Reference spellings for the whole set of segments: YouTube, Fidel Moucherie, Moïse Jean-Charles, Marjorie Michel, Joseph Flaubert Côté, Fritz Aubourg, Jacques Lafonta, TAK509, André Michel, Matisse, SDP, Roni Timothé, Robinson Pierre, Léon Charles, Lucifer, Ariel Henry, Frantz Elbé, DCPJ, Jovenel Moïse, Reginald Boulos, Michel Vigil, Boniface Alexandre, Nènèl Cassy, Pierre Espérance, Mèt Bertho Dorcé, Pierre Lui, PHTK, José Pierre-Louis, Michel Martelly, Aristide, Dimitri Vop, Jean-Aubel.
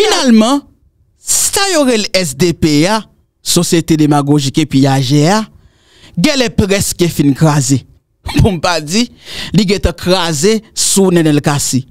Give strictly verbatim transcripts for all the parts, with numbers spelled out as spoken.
Finalement, ça y aurait le S D P A, Société démagogique et puis A G A, elle est presque fin crasée. Pour ne pas dire, elle est crasée sous Nènèl Cassy.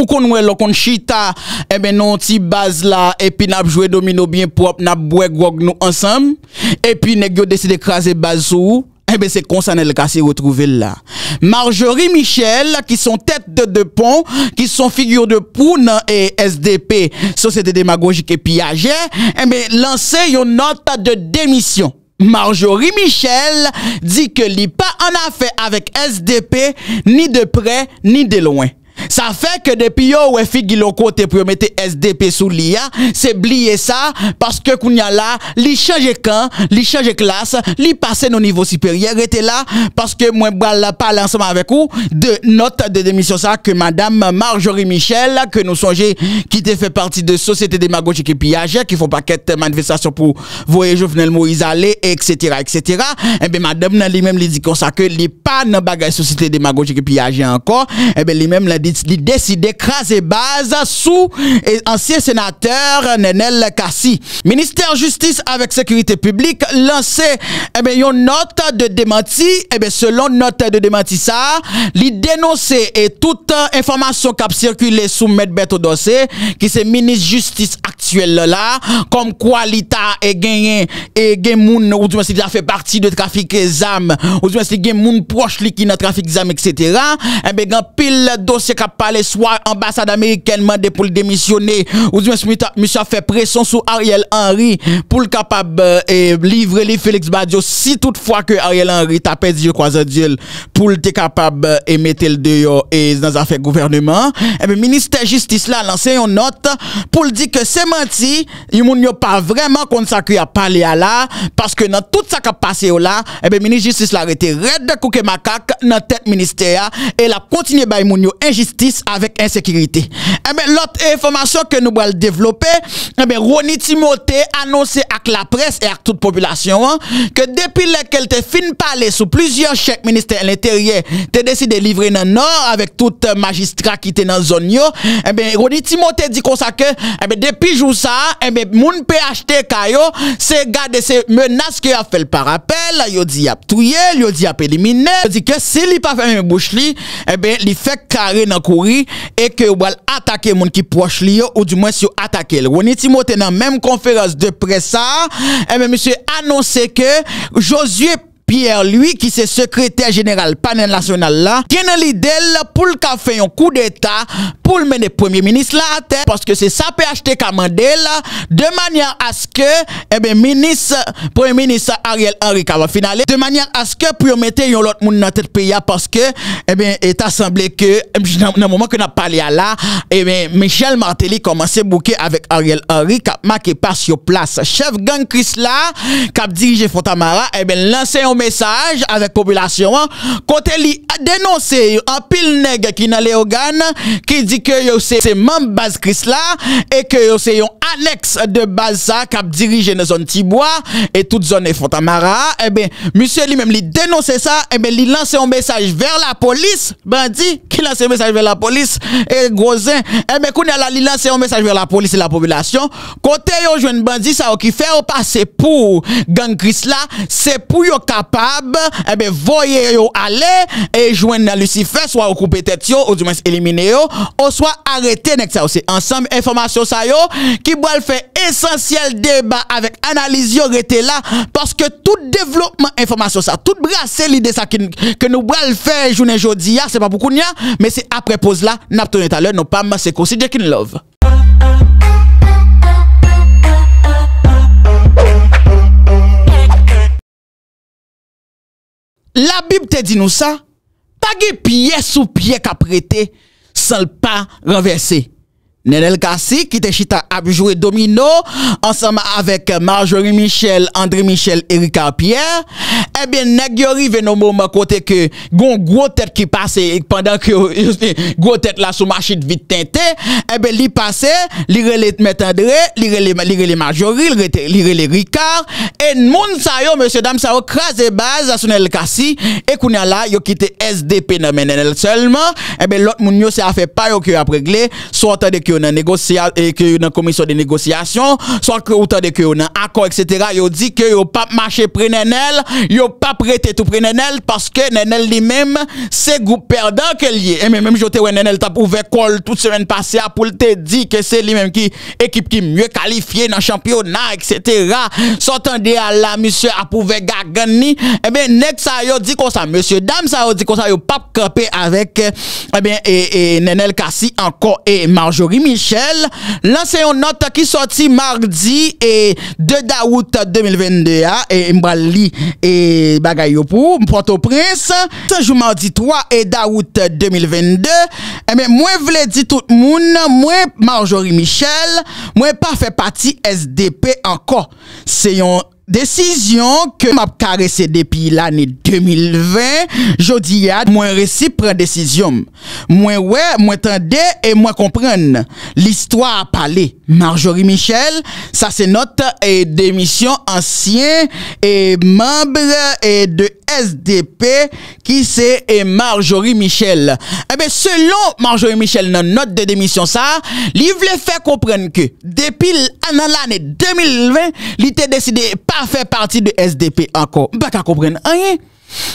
Ou qu'on ouè lò kon chita, eh ben non ti base là, et puis n'a joué domino bien propre, n'a boué grog nous ensemble, et puis nèg yo décide d'écraser base sou, eh ben c'est comme ça Nènèl Cassy retrouvé là. Marjorie Michel, qui sont tête de deux ponts, qui sont figure de proue dans et S D P, Société démagogique et piagée, eh ben lancé une note de démission. Marjorie Michel dit que li pas en affaire avec S D P, ni de près, ni de loin. Ça fait que depuis yo ou figi l'on côté pour mettre S D P sous l'I A, c'est oublier ça parce que kounya là, li change camp, li change classe, li passe nos niveaux supérieurs était là parce que moi bral parler ensemble avec vous de note de démission ça que madame Marjorie Michel que nous songez qui te fait partie de Société démagogique et piagère qui font paquet manifestation pour voyer Jovenel Moïse aller etc etc et ben madame nan li même li dit comme ça que li pas dans bagage Société démagogique et piagère encore et ben li même la il décide d'écraser base sous ancien sénateur Nènèl Cassy. Ministère Justice avec Sécurité Publique lancé eh ben, une note de démenti. Eh ben, selon note de démenti, ça, il dénonce et toute information qui a circulé sous Mèt Bertho Dorcé, qui c'est ministre Justice actuel là, comme quoi l'État est gagné et moun ou du moins s'il a fait partie de trafic des âmes, ou du moins s'il a moun proche li qui n'a trafic des âmes, et cetera. Eh ben, gan pile dossier qui a parlé soit ambassade américaine mandé pour le démissionner ou du moins monsieur a fait pression sur Ariel Henry pour le capable et livrer les Félix Badio si toutefois que Ariel Henry t'a perdu le croiseur Dieu pour le capable et mettre le dehors et dans affaires gouvernement et bien ministère justice là lancé une note pour le dire que c'est menti il moun yo pas vraiment consacré à parler à là parce que dans tout ça qui a passé là et bien ministre justice là arrêté red kouke macaque dans tête ministère et la continuer bay moun yo injustice avec insécurité. Eh ben, l'autre information que nous allons développer, eh ben, Roni Timothé annoncé avec la presse et avec toute population, hein, que depuis qu'elle te fin parler sous plusieurs chèques ministère de l'Intérieur, te décidé de livrer dans le Nord avec tout euh, magistrat qui était dans la zone, yo, eh ben, Roni Timothé dit comme ça que, eh ben, depuis jour ça, eh ben, moun peut acheter kayo, c'est garder ces menaces qui a fait le parapel, yo dit a touye, yo dit a éliminé, yo dit que si li pas fait un bouche li, eh ben, li fait carré dans courir et que ou va attaquer moun qui proche li yo, ou du moins si attaquer. Roni Timothé dans même conférence de presse et ben monsieur annoncé que Josué Pierre Lui qui c'est secrétaire général panel national là qui dans l'idée pour le café un coup d'état pour le mener premier ministre là à terre parce que c'est ça P H T qu'a mandé là de manière à ce que eh ben ministre premier ministre Ariel Henry va finaler de manière à ce que pour mettre un autre monde dans tête pays parce que eh ben il a semblé que dans le moment que n'a parlé à là eh ben Michel Martelly commençait bouquer avec Ariel Henry qui a marqué pas sur place chef gang Chris là qui a dirigé Fontamara eh ben lancé un message avec population côté li dénoncé un pile nèg qui dans les organes qui dit que yo c'est membre base Chris là et que yo c'est un annexe de base ça qui a dirigé dans zone Tibois et toute zone Fontamara et ben monsieur lui même li dénoncé ça et ben li lancé un message vers la police bandit qui lance un message vers la police et grosin et ben qu'on a li lancé un message vers la police et la population côté yo jeune bandit ça qui fait au passer pour gang Chris là c'est pour yo capable et eh ben voyez yo aller et joindre Lucifer soit au couper tête yo ou du moins éliminer yo ou soit arrêter nèg ça c'est ensemble information ça yo qui va le faire essentiel débat avec analyse yo rete là parce que tout développement information ça tout brasser l'idée ça que nous va le faire journée jodi c'est pas pour kounya mais c'est après pause là n'a tourner tout à l'heure non pas c'est considéré kin love. La Bible te dit nous ça, pas de pied sous pied qu'a prêté sans le pas renverser. Nènèl Cassy qui te chita a joué domino ensemble avec Marjorie Michel, André Michel et Ricard Pierre. Eh bien, nèg yo rive no moment côté que gon gros tête qui passe pendant que gros tête là sous machine vite teinté, eh bien li passe, li relé Mèt André, li relé li relé Marjorie, li relé Ricard et moun sa yo monsieur dame sa yo crasé base sous Nènèl Cassy et kounya là yo quitté S D P nan Nènèl seulement, eh bien l'autre moun yo c'est affaire pa yo que a réglé, soit de que on a négocié et que dans commission de négociation, soit que autant de que on a accord et cetera. Yo dit que yo pas marché près Nènèl, yo pas prêté tout près Nènèl parce que Nènèl lui-même c'est groupe perdant qu'elle y est. Et même j'étais ouais Nènèl t'a ouvert call toute semaine passée pour te dire que c'est lui-même qui équipe qui mieux qualifiée dans championnat et cetera. S'entendez à la monsieur a prouvé gagner. Eh bien nèg ça yo dit comme ça monsieur dame ça yo dit comme ça yo pas camper avec eh bien et, et Nènèl Cassy encore et Marjorie Michel. Là c'est une note qui sorti mardi et deux août deux mille vingt-deux et m'bali et bagay yo pour Port-au-Prince ce jour mardi trois et d'août deux mille vingt-deux. Eh bien moi vle dit tout le monde moi Marjorie Michel moi pas fait partie S D P encore. C'est une décision que m'a caressé depuis l'année deux mille vingt, jodi a moi récit prend décision. Moi ouais, moi tendez et moi comprendre. L'histoire a parlé. Marjorie Michel, ça c'est notre et démission ancien et membre et de S D P qui c'est Marjorie Michel. Eh bien, selon Marjorie Michel, dans note de démission, ça, il voulait faire comprendre que depuis l'année deux mille vingt, il était décidé de pas faire partie de S D P encore. Pas qu'à comprendre rien.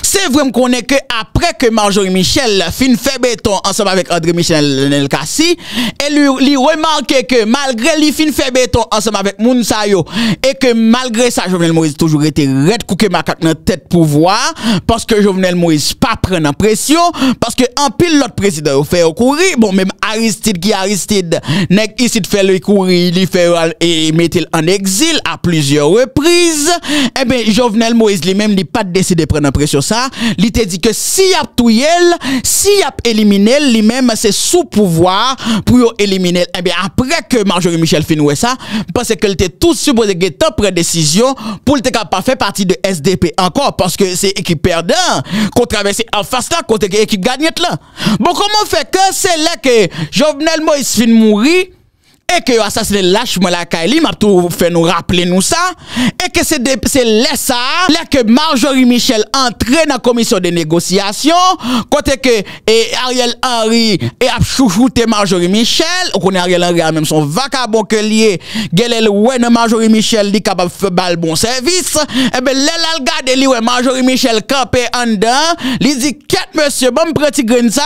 C'est vrai qu'on est que après que Marjorie Michel fin fait béton ensemble avec André Michel Nènèl Cassy, elle lui remarque que malgré lui fin fait béton ensemble avec Mounsayo et que malgré ça Jovenel Moïse toujours été red couke macaque dans tête pouvoir parce que Jovenel Moïse pas prendre pression parce que en pile l'autre président fait courir bon même Aristide qui Aristide nèg ici fait le courir il fait et mettre en exil à plusieurs reprises et ben Jovenel Moïse lui-même il pas décidé prendre pression sur ça, il te dit que si y a touye, si y a éliminé lui-même c'est sous pouvoir pour éliminer. Eh bien après que Marjorie Michel finoué ça, parce que était tout supposé guetant prendre décision pour te pas faire partie de S D P encore parce que c'est équipe perdant qu'on traverse en face là côté équipe gagnante là. Bon comment fait que c'est là que Jovenel Moïse fin mourir et que assassiné lâchement la Kaili m'a tout fait nous rappeler nous ça et que c'est c'est là ça là que Marjorie Michel entrer dans commission de négociation côté que et Ariel Henry et a chouchouté Marjorie Michel on connaît Ariel Henry a même son vacabon que lié gelel ouais dans Marjorie Michel li capable faire bal bon service et ben là la regarder li ouais Marjorie Michel campé en dedans li dit quatre monsieur bon prend petit grain ça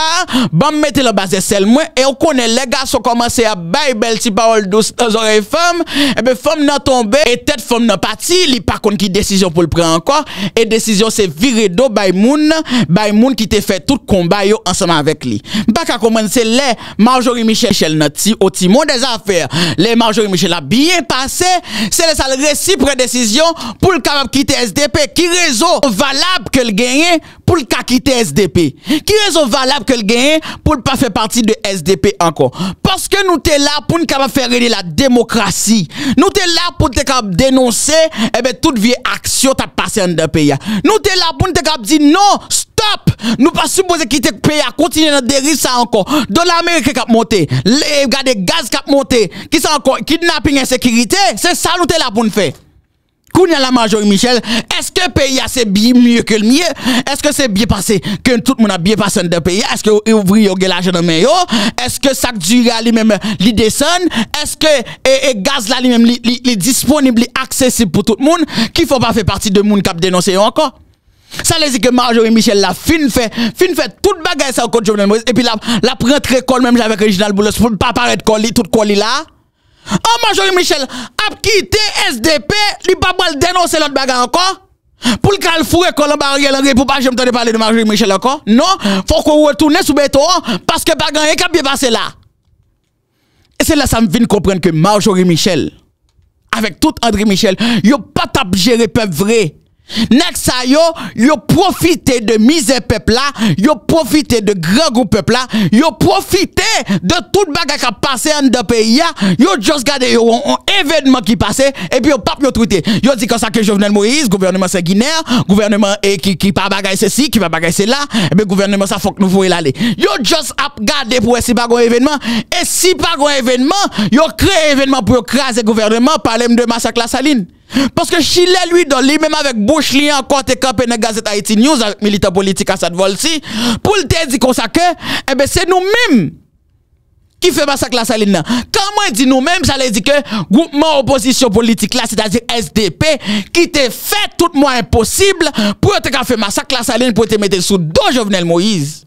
bon mettre le bas sel moi et on connaît les garçons commencer à bail belle parole douce dans oreilles femme et ben femme n'a tombé et tête femme n'a parti li par contre qui décision pour le prendre encore et décision c'est virer do bay moun bay moun qui te fait tout combat yo ensemble avec lui pas qu'à commencer les Marjorie Michel nati au timon des affaires les Marjorie Michel a bien passé c'est les sales récits prend décision pour le capable quitter S D P qui réseau valable que le gagner pour le cas quitter S D P qui réseau valable que le gagner pour le pas faire partie de S D P encore parce que nous t'es là pour capable faire régler la démocratie. Nous t'es là pour te capable dénoncer et ben toute vieille action t'a passé dans le pays. Nous t'es là pour te capable dire non, stop. Nous pas supposé quitter le pays, continuer dans dérive ça encore. Dollar américain qui a monté, regardez gaz qui a monté, qui ça encore kidnapping insécurité, c'est ça nous t'es là pour nous faire. Kounya la Marjorie Michel, est-ce que pays c'est bien mieux que le mien? Est-ce que c'est bien passé que tout le monde a bien passé dans le pays? Est-ce que vous ouvrez l'argent dans le yo? Est-ce que ça dure à lui-même li descend? Est-ce que et, et gaz là lui-même li, li, li disponible, accessible pour tout le monde? Qu'il faut pas faire partie de monde qui a dénoncé encore? Ça les dit que Marjorie Michel la fin fait, fin fait toute bagaille ça contre Jovenel Moïse et puis la, la prendre école même avec Reginald Boulos pour pas paraître colis, toute colis là. Oh, Marjorie Michel a quitté S D P, li pa bal dénoncer l'autre bagarre encore. Pour le cal fourré Colombarien Henry pour pas j'aime t'entendre parler de Marjorie Michel encore. Non, faut qu'on retourne sous béton parce que bagarre est bien passé là. Et c'est là ça me vient comprendre que Marjorie Michel avec tout André Michel, yo pas tap gérer peuple vrai. Next ça yo, yo profité de misère peuple là, yo profité de grand groupe peuple là, yo profité de toute bagarre qui a passé en de pays là, yo juste gade yo un événement qui passait et puis yo pas yo tweeté. Yo dit comme ça que Jovenel Moïse, gouvernement c'est Guinée, gouvernement eh, qui qui pas bagarre ceci, qui va bagarre cela, et ben gouvernement ça faut que nous voyons l'aller. Yo juste a garder pour si pas un événement et si pas un événement, yo créé événement pour craser gouvernement parler de massacre la saline. Parce que Chile lui donne lui-même avec bouche li encore te camper dans Gazette Haïti News avec militant politique à Sadvolsi pour te dire comme ça que eh ben c'est nous-mêmes qui fait massacre la saline. Quand moi dis nous-mêmes, j'allais dire que groupement opposition politique là, c'est-à-dire S D P, qui te fait tout moyen possible pour te faire massacre la saline, pour te mettre sous dos Jovenel Moïse.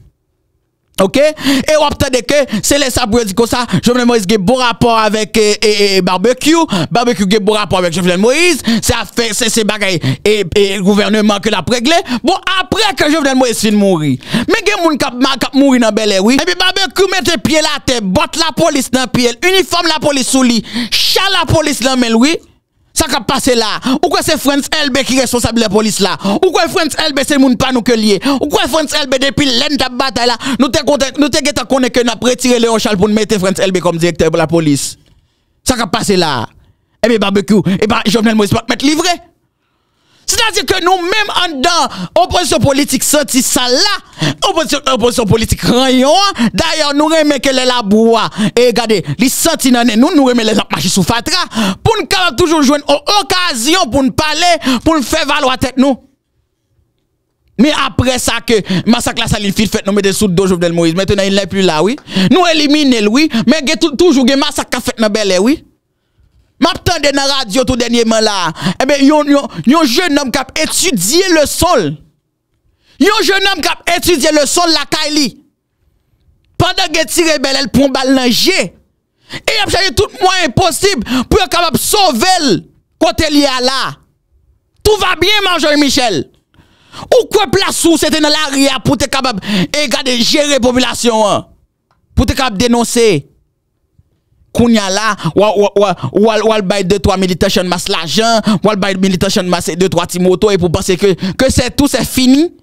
Ok? Et on attend que c'est les sabres dit comme ça, Jovenel Moïse a un bon rapport avec eh, eh, eh, barbecue, barbecue a un bon rapport avec Jovenel Moïse, ça fait c'est ces bagailles et le gouvernement que l'a réglé. Bon, après que Jovenel Moïse fin mourir, mais il y a moun kap mouri dans Bel Air, oui. Et puis barbecue mette pied la terre, botte la police dans pied, uniforme la police sous lui, chat la police dans men, oui. Ça qui a passé là. Ou quoi c'est Frantz Elbé qui est responsable de la police là? Ou quoi Frantz Elbé c'est moun pas nous que lié? Ou quoi Frantz Elbé depuis l'end de bataille là? Nous te connaissons que nous avons retiré Léon Charles pour nous mettre Frantz Elbé comme directeur de la police. Ça qui a passé là. Eh bien, barbecue, eh bien, Jovenel Moïse pas mettre livré. C'est-à-dire que nous-mêmes, en opposition politique, sorti ça là, opposition, opposition politique, rayon, d'ailleurs, nous remet que les labois, et regardez, les sorti dans nous, nous remet les marchés sous fatra, pour nous toujours jouer une occasion pour nous parler, pour nous faire valoir tête nous. Mais après ça que massacre la saline fit fait nous mettez sous dos Jovenel Moïse, maintenant il n'est plus là, oui. Nous éliminons, oui, mais toujours un massacre fait dans Bel Air, oui. M'attendais dans la radio tout dernièrement là. Eh bien, yon, yon, yon jeune homme qui a étudié le sol. Yon jeune homme qui a étudié le sol la Kaili. Pendant que tiré belle, elle prend balle dans G. Et il a cherché tout moyen possible pour être capable de sauver le côté lié à là. Tout va bien, Marjorie Michel. Ou quoi place où c'était dans l'arrière pour être capable de gérer la population. Pour être capable de dénoncer. Kounya la, ou al bay deux trois militation masse l'argent, ou al bay militation masse deux trois timoto, et pour penser que c'est tout, c'est fini.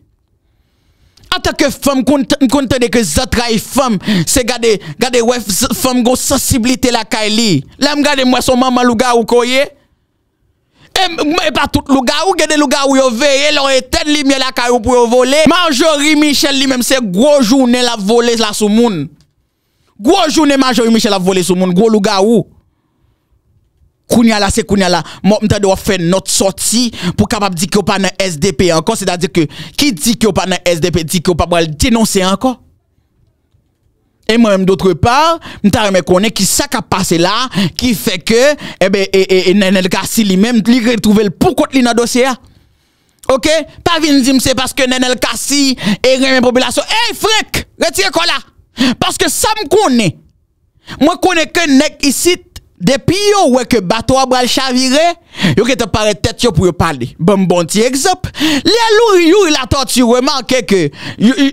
En tant que femme, compte de que Zatraï femme, c'est gade, gade, ouais, femme, go sensibilité la Kaili. Là, m'gade, moi, son maman, louga ou koye. Et pas tout louga ou, gade louga ou yo veye, l'on était li mien la Kaili pour yo voler. Marjorie Michel li même, c'est gros journée la voler la sou moun. Gros journée Marjorie Michel a volé sur mon gros louga ou. Kounya la c'est kounya la. Moi m'ta doit faire notre sortie pour capable dire que pas dans S D P encore, c'est-à-dire que qui dit que pas dans S D P dit que pas va dénoncer encore. Et moi même d'autre part, m'ta remet connait qui ça qui a passé là qui fait que eh ben et Nènèl Cassy lui-même lui retrouver le pourquoi li dans dossier. OK, pas vinn dire c'est parce que Nènèl Cassy et remet population. Eh frère, retire quoi là? Parce que ça me connaît. Moi connais que nek ici depuis yo ouais que bateau a bral chavirer, yo qui te paraît tête yo pour yo parler. Bon bon petit exemple, les louri la torture remarqué que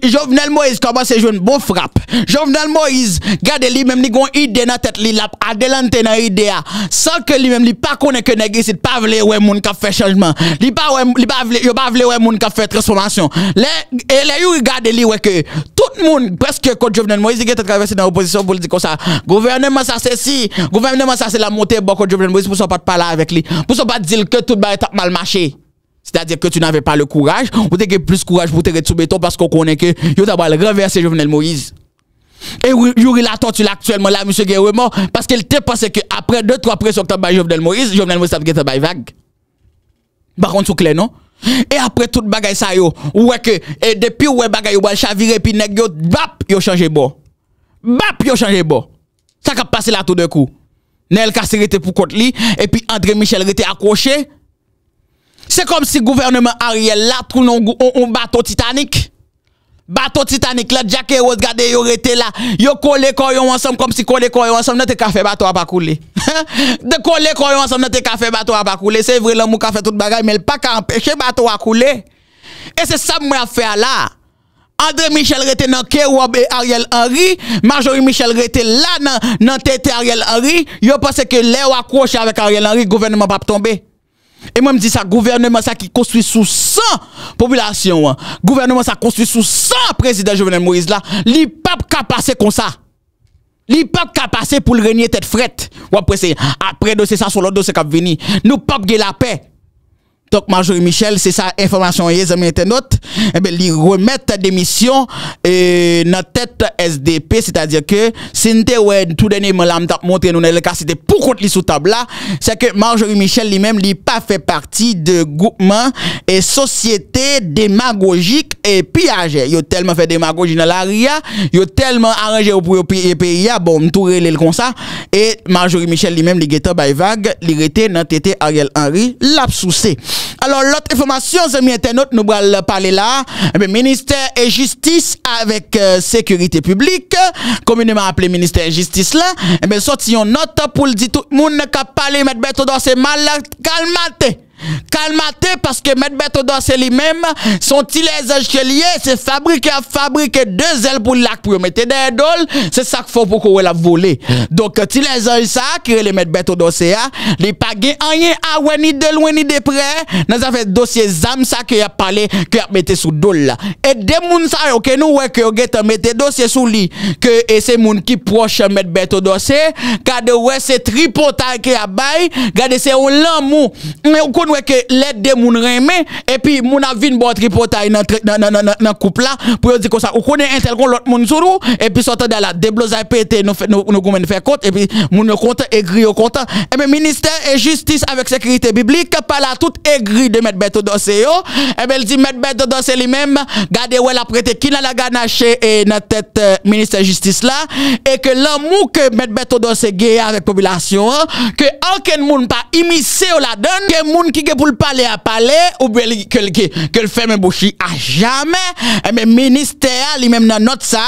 Jovenel Moïse commence à jouer une bonne frappe. Jovenel Moïse garde lui même ni gon idée dans tête li la adelante dans idée sans que lui même li pas connaît que nek ici pas vle ouais moun ka fait changement. Li pas ouais li pas vle yo pas vle ouais moun ka fait transformation. Les les yo garde li ouais que tout le monde, presque contre Jovenel Moïse, qui est traversé dans l'opposition politique comme ça. Gouvernement, ça c'est si. Gouvernement, ça c'est la montée bon contre Jovenel Moïse pour ne pas parler avec lui. Pour ne pas dire que tout le monde a mal marché. C'est-à-dire que tu n'avais pas le courage. Ou tu as plus courage pour te retirer sous béton parce qu'on connaît que tu as renversé Jovenel Moïse. Et Yuri la tortue actuellement là, M. Guerremont, parce qu'il te pensait qu'après deux trois pressions que tu as fait Jovenel Moïse, Jovenel Moïse a fait vague. Par contre, c'est clair, non? Et après tout bagay ça yo, ouais que et depuis ouais bagay yo bal chavirer puis nèg yo bap yo changer bon. Bap yo changer bon. Ça qui a passé là tout d'un coup. Nènèl Cassy était pour compte li et puis André Michel était accroché. C'est comme si gouvernement Ariel là trouve un bateau Titanic. Bateau Titanic là Jack et Rose gade yo rete là, yo collé koyon ensemble comme si collé koyon ensemble n'était ka fait bateau a pas couler. De coller koyon ensemble n'était ka fait bateau a pas couler, c'est vrai l'amour ka fait toute bagaille mais pas ka empêcher bateau a couler. Et c'est ça moi faire là. André Michel rete dans Kerob et Ariel Henry, Marjorie Michel rete là dans tête Ariel Henry, yo pensait que l'air accroché avec Ariel Henry gouvernement pas tomber. Et moi me dis ça gouvernement ça qui construit sous cent population gouvernement ça construit sous cent président Jovenel Moïse là li pas ka passer comme ça li pas ka passer pour le régner tête frette ou après c'est après dossier ça sur l'autre dossier qui va venir nous pas gè la paix Donc Marjorie Michel, c'est ça information yez amis internautes, et ben li remettre démission et dans tête S D P, c'est-à-dire que Sinté ouais tout dernièrement là m'ta montrer nous le cas c'était pour contre li sous table là, c'est que Marjorie Michel lui-même li pas fait partie de groupement et société démagogique et pillage. Yo tellement fait démagogie dans la ria, yo tellement arrangé pour pays bon tout relé comme ça et Marjorie Michel lui-même li geta by vague, li rete dans tété Ariel Henry, l'a soucé. Alors, l'autre information, amis internautes, nous allons parler là. Le ministère et justice avec euh, sécurité publique, communément appelé ministère et justice là, et bien, sorti une note pour le dire tout le monde qui a parlé, Mèt Bertho Dorcé, mal calmate. Calmate parce que Mèt Bertho Dorcé lui-même, sont-ils les angeliers, c'est fabriquer à fabriquer deux ailes pour lac pour mettre des dollars, c'est ça qu'il faut pour qu'on la voler. Donc, si les anges ça, qui les Mèt Bertho Dorcé, les pas gagnent rien à oué ni de loin ni de près, nous avons dossier zam ça qui a parlé, qui a metté sous dollars. Et des mouns ça, ok, nous, ouais, que vous mettez dossier sous lit, que c'est moun qui proche Mèt Bertho Dorcé, car de ouais, c'est tripotage qui a bail, gardez c'est un l'amour. Que l'aide de moun reme et puis moun a vin bon tripotaille dans dans couple là pour dire comme ça on connaît un tel qu'on l'autre moun sourou et puis sortant de la déblosa pété nous nous goumen faire compte et puis moun content aigri au content et bien ministère et justice avec sécurité publique par la toute aigri de Mèt Bertho Dorcé yo et bien elle dit Mèt Bertho Dorcé lui-même gardez ouais la prêté qui n'a la ganache et dans tête ministère justice là et que l'amour que Mèt Bertho Dorcé gagne avec population que aucun moun pas immiscé la donne que moun qui pour le parler à parler ou bien que que le fait me bouchi à jamais et mais ministère lui-même dans note ça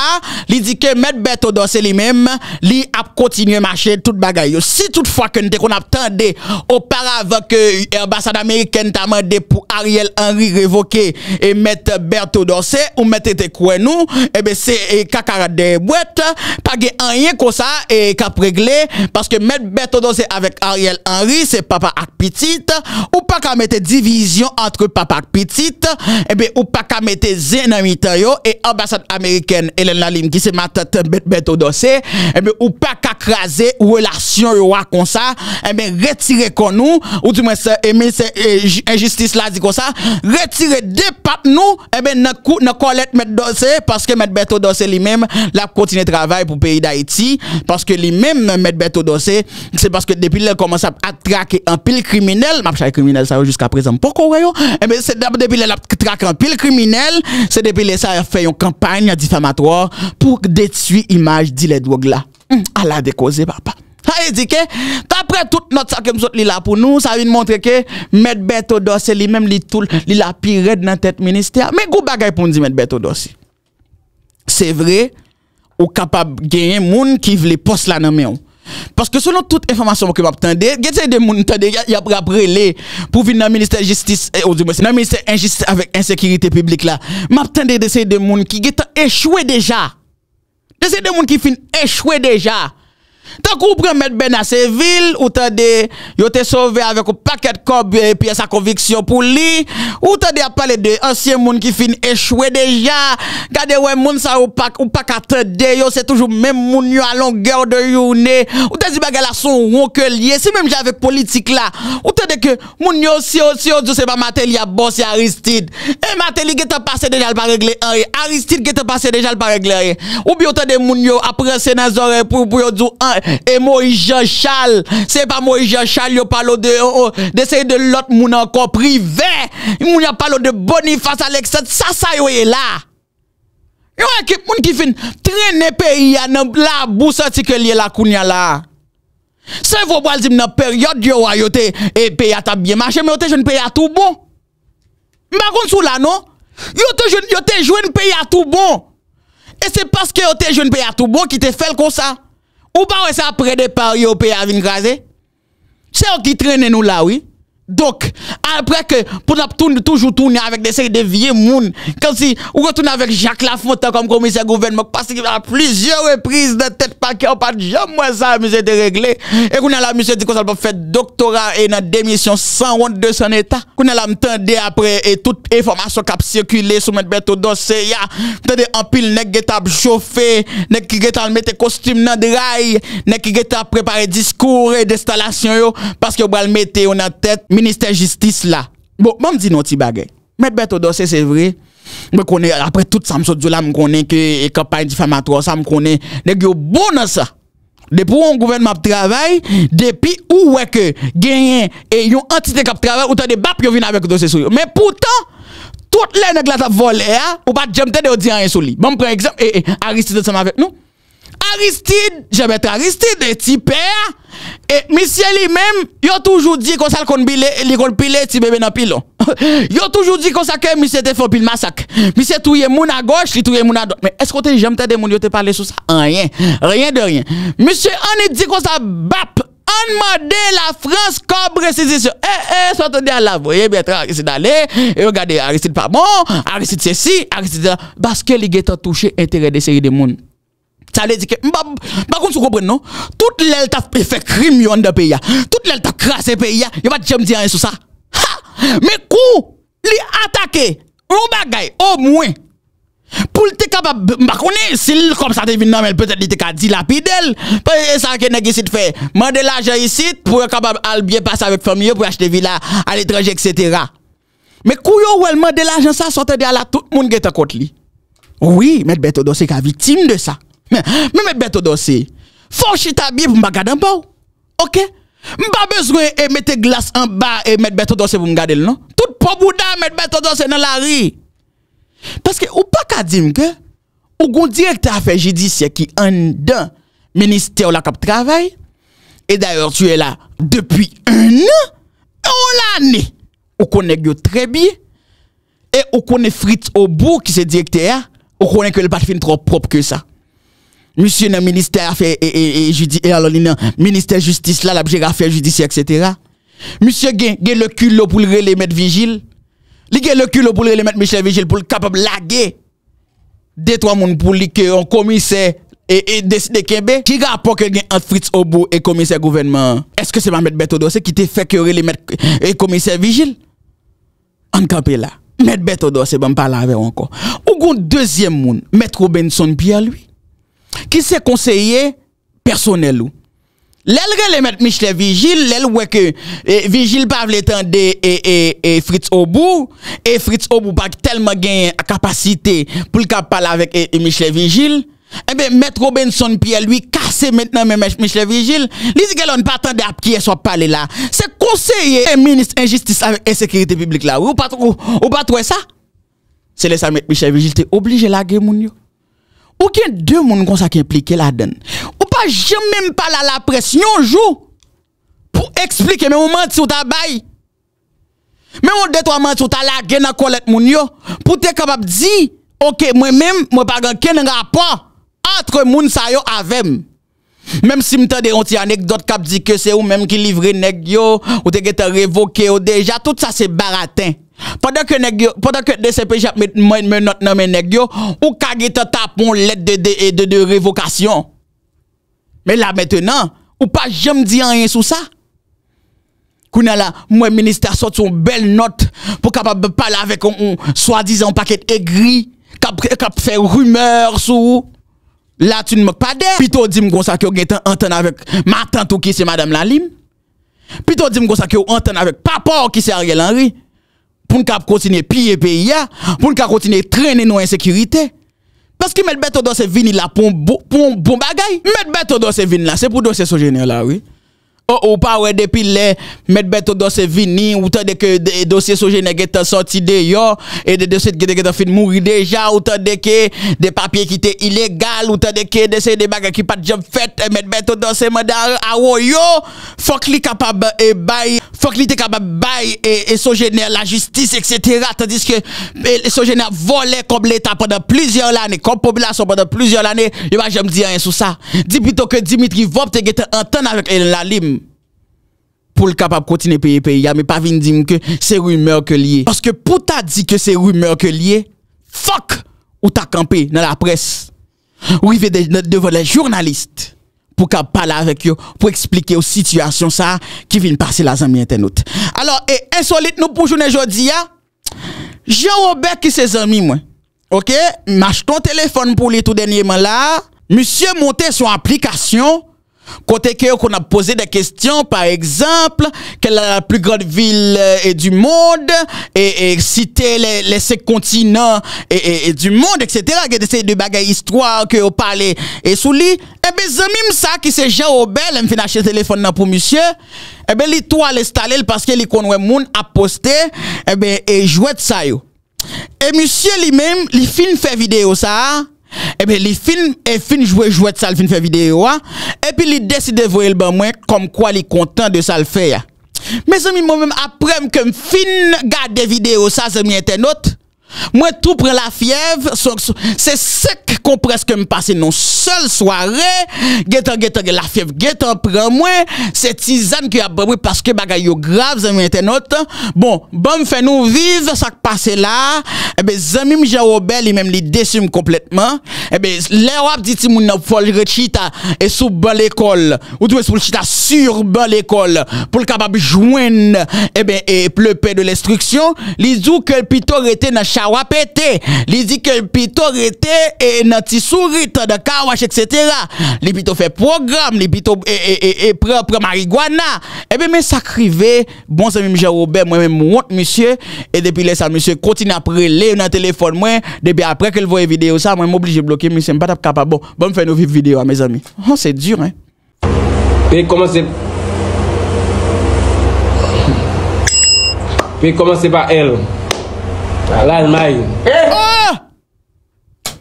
il dit que Mèt Bertho Dorcé lui-même lui a continué marcher toute bagaille si toutefois que nous qu'on attendait auparavant que l'ambassade américaine t'a demandé pour Ariel Henry révoquer et Mèt Bertho Dorcé ou mettre quoi nous et ben c'est cacarade des boîtes pas rien comme ça et cap régler parce que Mèt Bertho Dorcé avec Ariel Henry c'est papa à petite ou pas qu'à mettre division entre papa et petite, et bien, ou pas qu'à mettre zénamita yo, et ambassade américaine, Hélène Lalim, qui se mate Mèt Bertho Dorcé, et bien, ou pas qu'à craser relation yo, comme ça, et bien, retirer con nous, ou du moins, et ministère injustice là, dit comme ça, retirer des papes nous, et bien, n'a n'a collette Mèt Dorcé, parce que Mèt Bertho Dorcé lui-même, l'a continué travail pour pays d'Haïti, parce que lui-même, Mèt Bertho Dorcé, c'est parce que depuis là, commence à attraquer un pile criminel, ma chère criminel, jusqu'à présent pourquoi yo et ben c'est depuis les traque en pile criminel c'est depuis les ça fait une campagne diffamatoire pour détruire image dit les drogues là à la décauser papa ça dit que après toute notre ça que nous li là pour nous ça vient montrer que Mèt Bertho Dorcé lui-même li tout li la pire dans tête ministère mais gros bagay pour nous dire Mèt Bertho Dorcé c'est vrai ou capable gagner moun qui veut les postes là dans main. Parce que selon toute information que m'attendais, il y a des moun tendé y a rappelé pour venir dans le ministère de justice et au moins dans le ministère injustice avec insécurité publique là. M'attendais de ces des moun qui échoué déjà. De ces des moun qui fin échoué déjà. Tant qu'on prend Mèt Benasseville ou t'as des yo te sauvé avec un paquet de cob et puis sa conviction pour lui ou t'as des parler de ancien monde qui fin échoué déjà gardez ouais monde ça ou pas ou pas attendre yo c'est toujours même monde yo à longueur de journée ou t'as dit bagarre là son rond que lié c'est même avec politique là ou t'as dit que monde yo si si on dit c'est pas Martelly a boss et Aristide et Martelly qui t'a passé déjà le pas régler rien Aristide qui t'a passé déjà le pas régler rien ou bien t'as des monde yo après c'est dans oreille pour pour dire et Moïse Jean-Charles, c'est pas Moïse Jean-Charles, il parle de oh, d'essayer de l'autre moun encore privé. Il parle de Boniface Alexandre, ça ça yo est là. Yo équipe moun qui fin traîner pays dans la bourse que lié la kounya là. C'est vos bal dim nan période yo a yo te et pays a bien marché mais yo te jeune pays a tout bon. M'pa kon sou là non. Yo te jeune yo te jeune pays a tout bon. Et c'est parce que yo te jeune pays a tout bon qui te fait comme ça. Ou pas ouais ça après départ yo pays a vinn craser c'est on qui traîne nous là oui donc après que pour tourner toujours tourner avec des séries de vieux monde comme si on retourne avec Jacques Lafonta comme commissaire gouvernement parce qu'il a plusieurs reprises de tête paquet on pas jamais moi ça monsieur de régler et qu'on a la monsieur dit qu'on va faire doctorat et dans démission sans honte de son état qu'on a l'entendé après et toute information qui a circulé sur Mèt Bertho Dorcé ya entendez en pile nèg qui t'a chauffé nèg qui t'a mettre costume dans drail nèg qui t'a préparé discours et d'installation yo parce que on va le mettre on a tête ministère justice là Bon, moi, je dis non, petit bagay. Mèt Bertho Dorcé, c'est vrai. Je connais, après tout ça, je connais que campagne diffamatoire, ça me connaît. Nèg yo bon dans ça. Depuis où un gouvernement travaille, depuis où est que gagne et une entité qui travaille, ou t'as des bap qui viennent avec dossier sur. Mais pourtant, toutes les nègres qui volent, ou pas de jambes de dire rien sur lui. Bon, par exemple, et, et, Aristide ensemble avec nous. Aristide, je vais être Aristide, et petit père, et monsieur lui-même, il a toujours dit qu'on s'en conbile, il a pilé, petit bébé dans pilon. Il a toujours dit qu'on s'en que monsieur te fait pile massacre. Monsieur touye moun à gauche, il touye moun à droite. Mais est-ce qu'on te jamais te demandé de parler sur ça? Rien, rien de rien. Monsieur, on dit qu'on s'en bap. On demande la France cobre récitation. Eh, eh, soit on dit à la voyez bien, Aristide allez, et regardez, Aristide pas bon, Aristide ceci, Aristide là. Parce que les a touché intérêt de série de monde. Ça veut dire que, par contre, vous comprenez, non? Toutes les qui fait crime dans le pays, toutes les qui crassent le pays, il n'y a pas de gens qui disent rien sur ça. Mais quand ils attaquent, on bagaille, au moins, pour être capable, je ne sais pas si comme ça, peut-être qu'il était dilapidé, ça que les gens fait, demander l'argent ici pour être capable de bien passer avec la famille, pour acheter des villas à l'étranger, et cetera. Mais quand ils ont demandé l'argent, ça sortait de là, tout le monde est contre lui. Oui, Mèt Bertho Dorcé est victime de ça. Mais, mais Mèt Bertho Dorcé, faut chita bien pour me garder en bas. Ok? M'pas besoin de mettre glace en bas et Mèt Bertho Dorcé pour me garder, non? Tout pour Bouddha, Mèt Bertho Dorcé dans la rue. Parce que, ou pas qu'à dire que, ou gon directeur affaires judiciaires qui en dans ministère la cap travail, et d'ailleurs tu es là depuis un an, ou l'année, ou connaît très bien, et ou connaît Fritz Aubourg qui c'est directeur, ou connaît que le parti fin trop propre que ça. Monsieur dans le ministère affaires et, et, et, judi, et alors, nan, ministère justice là, l'objet affaires judiciaires, et cetera. Monsieur gen, gen le culot pour le relé mettre Vigil. Li gen le culot pour le relé mettre Michel Vigil pour le capable laguer. Deux trois moun pour li que un commissaire et, et décider Kembe. Qui rapport que gen entre Fritz Aubourg et commissaire gouvernement? Est-ce que c'est pas Mèt Bertho Dorcé qui te fait que relé mettre et commissaire Vigil? En campé là. Mèt Bertho Dorcé bon parler avec encore. Ou gon deuxième moun, mettre Robinson Pierre Lui. Qui c'est conseiller personnel ou? L'elle le mettre Michel Vigil, l'elle ouais que Vigil pas veut tendre et et et Fritz Aubourg et Fritz Aubourg pas tellement gagne capacité pour parler avec e, e Michel Vigil. Eh ben mettre Robinson Pierre Lui casser maintenant même Michel Vigil, li dit qu'elle on pas tendre à qui soit parler là. C'est conseiller et ministre injustice avec insécurité publique là. Ou pas ou, ou pas trouver ça? C'est les ça Michel Vigil t'es obligé la guerre moun yo. Ou qu'il y a deux personnes comme ça qui impliquent la donne. Ou pas jamais même parler à la presse un jour pour expliquer mais on ment sur ta bail. Mais on détoit ment sur ta laguer dans collecte moun yo pour être capable de dire OK moi même moi pas grand ken rapport entre moun sa yo avec. Même si m'tande on ti anecdote qui dit que c'est ou même qui livrer nèg yo ou te gètan révoqué ou déjà tout ça c'est baratin. Pendant que nèg pendant que D C P Jacques met note nan men nèg yo ou ka gètan tapon lettre de de, de de révocation. Mais là maintenant, ou pas jamais dire rien sur ça. Kounya la, moi ministère sort son belle note pour capable parler avec un soi-disant paquet aigri cap fait rumeur sur. Là, tu ne me pas d'air. Plutôt dis-moi qu'on s'en entend avec ma tante ou qui c'est madame Lalim. Plutôt dis-moi qu'on s'en entend avec papa ou qui c'est Ariel Henry. Pour ne pas continuer piller pays, pour ne pas continuer traîner nos insécurités. Parce que Mèt Bertho Dorcé vini là pour bon bagay. Mèt Bertho Dorcé vini là, c'est pour dossier so génial là, oui. Ou pas ouais depuis les Mèt Bertho Dorcé vini ou tant que des dossiers sojene qui étaient sortis dehors et des dossiers qui étaient fin mourir déjà ou tant que des papiers qui étaient illégaux ou tant que des des bagages qui pas de job fait Mèt Bertho Dorcé mandar awoyo faut qu'il est capable et bail faut qu'il est capable bail et sojene la justice etc tandis que sojene volé comme l'état pendant plusieurs années comme population pendant plusieurs années il va jamais dire rien sur ça dis plutôt que Dimitri Vop te gète entendre avec la lime pour le capable continuer payer payer mais pas venir dire que c'est rumeur que lié parce que pour t'a dit que c'est rumeur que lié fuck ou t'a campé dans la presse ou arriver devant les journalistes pour qu'a parler avec eux pour expliquer aux situation ça qui vient passer la zami internaute alors et insolite nous pour journée jodi a Jean-Aubel qui ses amis moi OK m'ach ton téléphone pour lui tout dernièrement là monsieur monter son application Côté que qu'on a posé des questions, par exemple, quelle est la plus grande ville euh, du monde, et, et citer les, les cinq continents et, et, et du monde, et cetera. Qu'est-ce de bagaille histoire que on parlait et sous lui. Eh ben zamim ça qui c'est Jean-Aubel, il me fait acheter téléphone pour monsieur. Eh ben l'étoile installée parce que les connait monde a posté eh ben et jouet ça yo. Et monsieur lui-même, il fin fait vidéo ça. Et bien, les films, et fin jouer, jouer de ça, le film fait vidéo, et puis, il décide de voir le ban moins, comme quoi, il est content de ça le faire. Mes amis, moi-même, après, que je fin garde des vidéos, ça, c'est mes internautes. Moi, tout prend la fièvre, c'est sec qu'on presque me passe non seule soirée, guetan, guetan, la fièvre, guetan, prend moi, c'est tisane qui a brûlé parce que bagay yo grave, zami internaute. Bon, bon, fait nous vivre, ça qui passe là, eh ben, zami Jean-Aubel, il même li déçu complètement, eh ben, l'air dit si moun nan fol rechita, et sous bon l'école, ou tout sous le chita sur bon l'école, pour le capable joindre, eh ben, et le père de l'instruction, li dou que le pito rete nan kawa pété, li dit que pito rete et nanti sourit de kawash et cetera. Li pito fait programme, li pito et et et propre marijuana. Et ben mais sacrivé bon ami Jean-Aubel moi même honte monsieur et depuis là ça monsieur continue à prêler dans téléphone moi depuis après qu'il voit vidéo ça moi m'obligé bloquer monsieur pas capable. Bon, bon faire nos vive vidéo mes amis. Oh c'est dur hein. Et comment c'est Mais comment c'est pas elle l'Allemagne. Oh!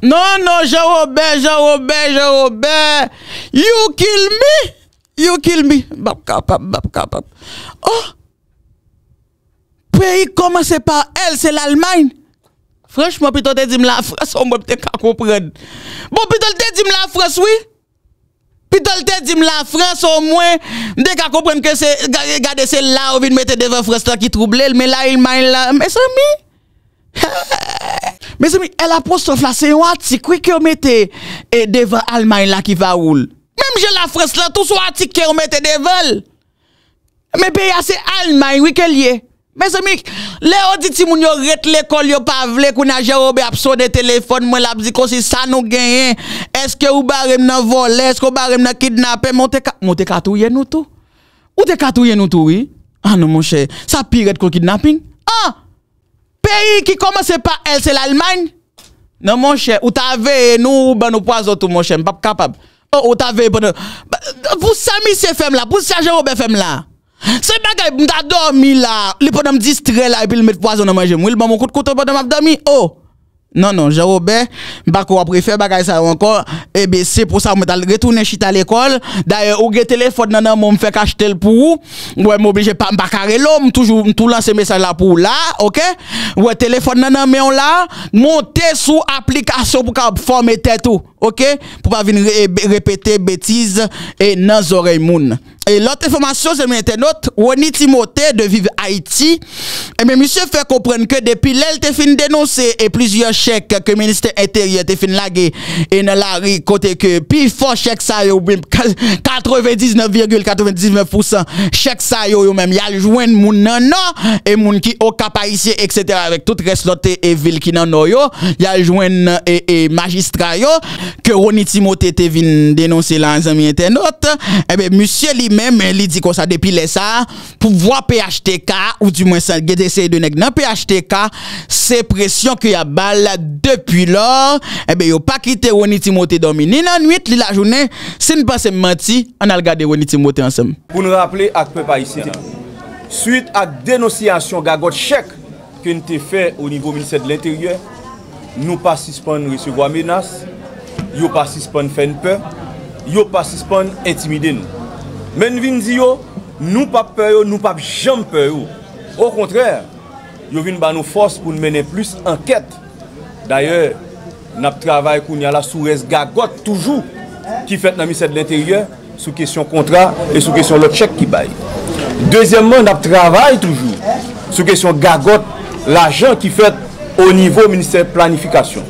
Non, non, Jean-Aubel, Jean-Aubel, Jean-Aubel. You kill me. You kill me. Bap, bap, bap, bap. Oh! Pays commence par elle, c'est l'Allemagne. Franchement, plutôt te dim la France, on peut peut-être pas comprendre. Bon, plutôt te dim la France, oui. Plutôt te dim la France, au moins, dès qu'à comprendre que c'est, regardez, c'est là, on vient de mettre devant France là qui trouble, mais là, il m'a là. Mais ça, mi? Mes amis, elle apostrophe là, c'est un article que vous mettez devant l'Allemagne là qui va rouler. Même j'ai la France là, tout ce article que vous mettez devant. Mais pays c'est l'Allemagne, oui, qu'elle y est. Mes amis, les audits, si vous êtes l'école, vous ne pouvez pas gérer l'absence de téléphone, vous avez dit ça nous gagne. Est-ce que vous barrez dans le vol, est-ce que vous barrez dans le kidnapping, montez katouye nous tout. Ou te katouye nous tout, oui. Ah non, mon cher, ça pire que le kidnapping. Ah! Pays qui commence par elle, c'est l'Allemagne. Non, mon cher, ou t'avez nous, ben nous poison tout, mon cher, pas capable. Oh, ou t'avez, ben vous savez, c'est femme là, vous savez, Jean-Aubel femme là. C'est bagay, m'ta dormi là, les bonhommes distrait là, et puis le mettre poison dans ma jambe. Oui, le bon, mon coup de couteau, bonhomme abdomi. Oh, non, non, Jean-Aubel, bah, qu'on préfère bagay ça encore. Eh ben, c'est pour ça, on m'a retourné chita à l'école. D'ailleurs, ou gè téléphone, nan nan, mon fait acheter le pour ou. Ouais, m'oblige pas m'bacaré l'homme, toujours, tout lancer message là pour là, ok? Ouais, téléphone nan nan, mais on là, montez sous application pour qu'on forme tête tout, ok? Pour pas venir répéter bêtises et nan zore moun. Et l'autre information, c'est l'internaute Roni Timothé de Vive Haïti. Et bien, monsieur fait comprendre que depuis l'elle te fin dénoncer et plusieurs chèques que le ministère intérieur te fin lagué et dans la rue côté que puis fort chèque ça yo quatre-vingt-dix-neuf virgule quatre-vingt-dix-neuf pour cent chèque ça yo même y a joindre moun nan non et moun qui au cap haïtien et cetera avec tout reste l'autre et ville qui nan yo y a joindre et magistrat yo que Roni Timothé te fin dénoncer là amis internaute. Et bien, monsieur lui même il dit qu'on ça depuis les ça pour voir P H T K ou du moins ça essayer de nèg dans P H T K c'est pression qu'il y a balle depuis lors et ben yo pas quitté Roni Timothé dormi ni la nuit ni la journée si ne pense menti on a regardé Roni Timothé ensemble pour nous rappeler à peuple haïtien suite à dénonciation gagote chèque que nous t'ai fait au niveau ministère de l'intérieur nous pas suspendre recevoir menace yo pas suspendre faire peur yo pas suspendre intimider nous. Mais nous disons, nous pas peur, nous pas jamais peur. Au contraire, nous avons nos forces pour nous mener plus d'enquête. D'ailleurs, nous travaillons pour la source gagote toujours qui fait dans le ministère de l'Intérieur sous question contrat et sous question le chèque qui baille. Deuxièmement, nous travaillons toujours sous question gagote, l'argent qui fait au niveau ministère de planification.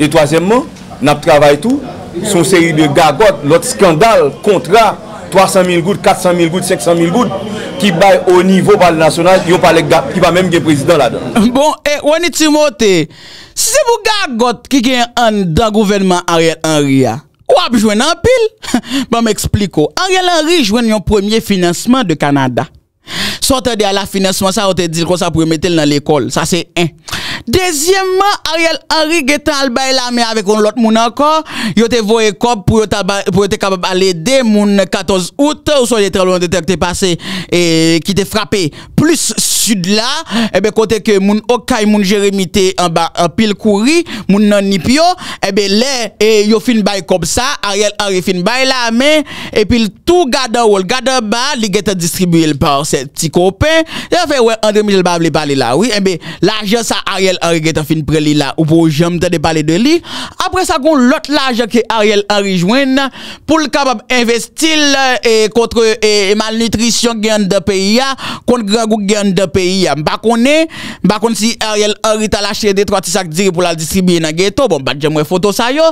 Et troisièmement, nous travaillons tout sur une série de gagotes, l'autre scandale, contrat. trois cent mille gouttes, quatre cent mille gouttes, cinq cent mille gouttes qui baillent au niveau par le national, qui va même être président là-dedans. Bon, et Roni Timothé, si vous gagote qui est dans le gouvernement Ariel Henry, Quoi vous jouez en pile? Bon, m'explique. Ariel Henry joue un premier financement de Canada. Sortez de la financement, ça, on te dit qu'on ça pour mettre dans l'école. Ça, c'est un. Deuxièmement, Ariel Henry getan al bay la mais avec un l'autre moun encore, yo te voye kop pour yo pour te capable aller de moun quatorze août ou soit très loin de te qui passé et qui te frappé plus sud là et ben côté que moun Okay moun Jérémy te en bas en pile couri moun nan nipio et ben les et yo fin bay comme ça Ariel Henry fin bay la mais et puis tout gada ou gada ba li getan distribué par ses petits copains et fait ouais André Michel ba vle parler là oui et ben l'argent ça Ariel Henry est en fin preli là ou pour jamais de parler de lui. Après ça, qu'on l'autre l'argent que Ariel Henry joigne pour le capable investir et contre et malnutrition gagne de pays contre grand goût gagne de pays. M'pa connait, m'pa connait si Ariel Henry t'a lâché des trois petits sacs diri pour la distribuer dans ghetto. Bon, bah j'aimerais photo ça yo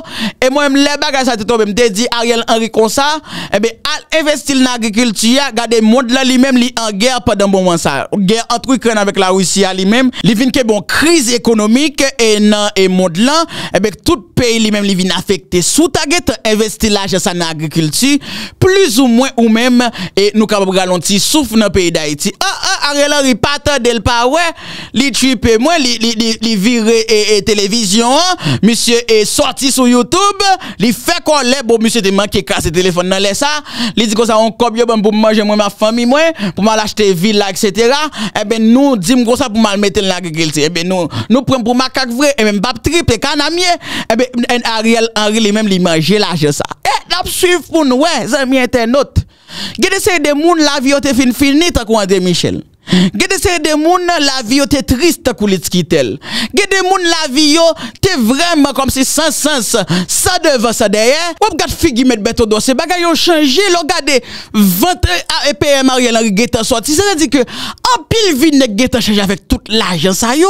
et moi même les bagages ça te tombe me dit Ariel Henry comme ça et ben investir dans agriculture, garder monde là lui-même lui en guerre pendant bon moment ça. Guerre entre Ukraine avec la Russie lui-même, lui vinn que bon crise économique et dans et monde là et ben tout pays lui même lui vient affecté sous target investir l'argent ça dans agriculture plus ou moins ou même et nous capable ralentir souffle dans pays d'Haïti. Ah ah Ariel Henry pas attendre le pas ouais li triper moi li li li virer et télévision monsieur est sorti sur YouTube li fait colère bon monsieur te manquer casser téléphone dans les ça li dit comme ça on cob yo pour manger moi ma famille moi pour m'acheter villa etc et ben nous dit comme ça pour mal mettre l'agriculture et ben nous nous prenons pour macaque vrai et même pas triple canamier et ben Ariel Henry lui même lui manger l'argent ça et n'a suivre pour nous ouais amis internautes gade c'est des moun la vie te fin fini tant qu'André Michel gade c'est des moun la vie te triste koulitz kitel gade moun la vie te vraiment comme si sans sens ça devant ça derrière ou gade figi Mèt Bertho Dorcé bagay ont changé lo gade vingt et un A E P M Ariel Henry getan sorti ça veut dire que en pile vie nèg getan changé avec toute l'argent ça yo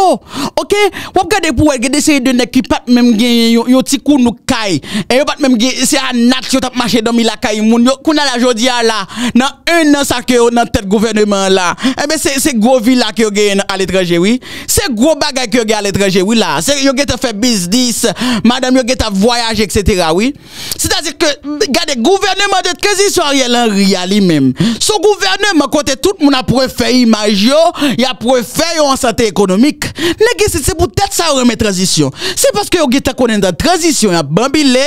OK ou gade pour gade c'est de nèg qui pas même gagner yo ti kou nou kay et yo pas même c'est à nat yo t'a marcher dans mi la kay moun yo kouna la jodi a là dans un an ça que dans tête gouvernement là et ben c'est c'est gros villa que gagne à l'étranger oui c'est gros bagage que gagne à l'étranger oui là c'est yo geta fait business madame yo geta voyager etc oui c'est-à-dire que regardez gouvernement de transition Ariel Henry lui-même son gouvernement côté tout monde a préféré image yo il a préféré en santé économique nèg c'est pour tête ça remettre transition c'est parce que yo geta connaît dans transition y a bambilé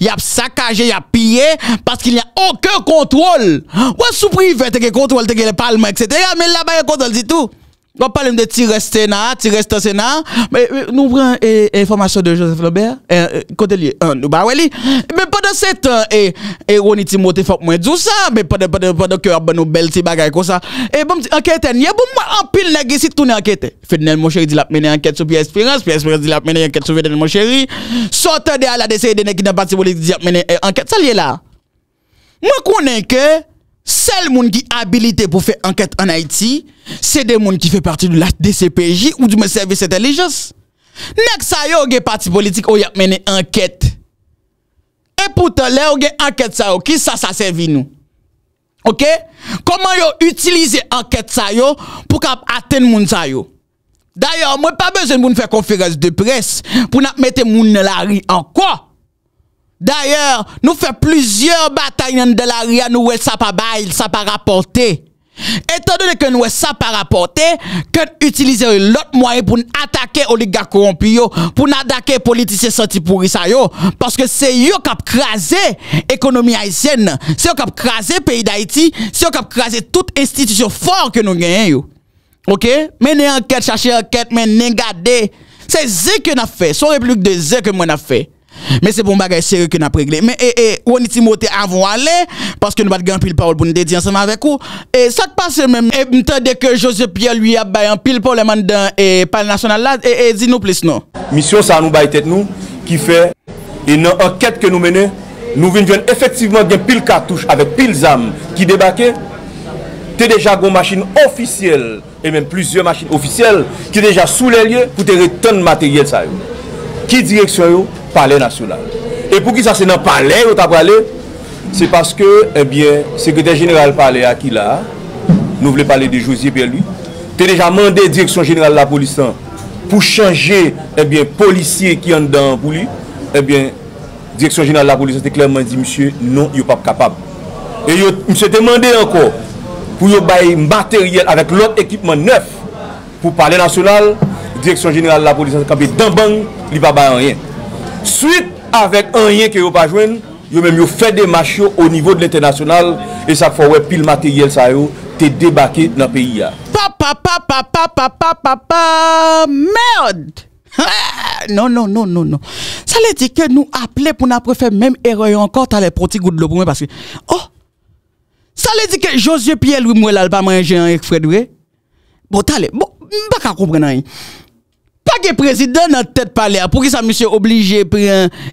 y a saccagé y a pillé parce qu'il n'y a aucun contrôle ouais sous privé te contrôle te le parlement etc mais là-bas quand on dit tout, on parle de ti reste na, ti reste Sénat, mais nous prenons information de Joseph Flaubert, côté lui, nous bah ouais mais pendant sept ans et et Roni Timothé faut moins tout ça, mais pendant pendant pendant que on nous belle ti bagay comme ça, et bon enquête, il y a bon en pile nèg ici tourner enquête. Fidel Moucherie dit la mener enquête sur Pierre Espérance, Pierre Espérance dit la mener enquête sur Fidel Moucherie, sortant de la D C de nèg qui dans parti politique dit mener enquête ça lié là. Moi connais que seul monde qui habilité pour faire enquête en Haïti, c'est des monde qui fait partie de la D C P J ou du service d'intelligence. Nèg sa yo gen parti politique ou y a mené enquête. Et pourtant là ou gen enquête sa yo, qui ça ça servi nous? OK? Comment yo utiliser enquête sa yo pour cap atteindre monde sa yo? D'ailleurs, moi pas besoin de faire conférence de presse pour n'a mettre monde dans la rue encore. D'ailleurs, nous faisons plusieurs batailles dans la ria, nous ça pas bail, ça pas rapporté. Étant donné que nous ça pas rapporté, que utiliser l'autre moyen pour attaquer oligarques corrompus, pour attaquer politiciens sortis pour ça yo, parce que c'est eux qui ont crasé l'économie haïtienne, c'est eux qui ont crasé le pays d'Haïti, c'est eux qui ont crasé toute institution forte que nous gagnons. OK? Menez enquête, cherchez enquête, menez regardez. C'est ce que nous avons fait, c'est la République de ce que nous avons fait. Mais c'est bon bagage sérieux que nous avons réglé. Mais et et Roni Timothé avant aller parce que nous pas de grand pile parole pour nous dédier ensemble avec vous. Et ça passe même et m'tendez que José Pierre Lui a bail en pile problème dans et pas national là et dis nous plus non. Mission ça nous bail tête nous qui fait une enquête que nous menons, nous venons effectivement des pile cartouche avec pile armes qui débarquaient. C'est déjà une machine officielle et même plusieurs machines officielles qui déjà sous les lieux pour te retourner matériel ça. Qui direction palais national. Et pour qui ça c'est dans le palais où tu as parlé, c'est parce que, eh bien, secrétaire général palais à qui là, nous voulons parler de José Pierre Lui, tu as déjà demandé direction générale de la police pour changer, eh bien, policier qui est en dedans pour lui, eh bien, direction générale de la police a clairement dit, monsieur, non, il n'est pas capable. Et il s'est demandé encore pour bailler matériel avec l'autre équipement neuf pour parler national, direction générale de la police a campé dans bang, il va pas rien. Suite avec un rien que vous pas joindre, vous même fait des marchés au niveau de l'international et ça fait ouais pile matériel ça yo t'es débarqué dans le pays. Papa papa papa papa papa merde. Non non non non non. Ça veut dire que nous appelons pour nous faire même erreur encore dans les petits gouttes de l'eau pour moi parce que oh ça veut dire que José Pierre-Louis moi là pas manger avec Fred ouais. Bon t'allez bon pas comprendre rien. Pas que président dans tête palais pour qui ça monsieur obligé prend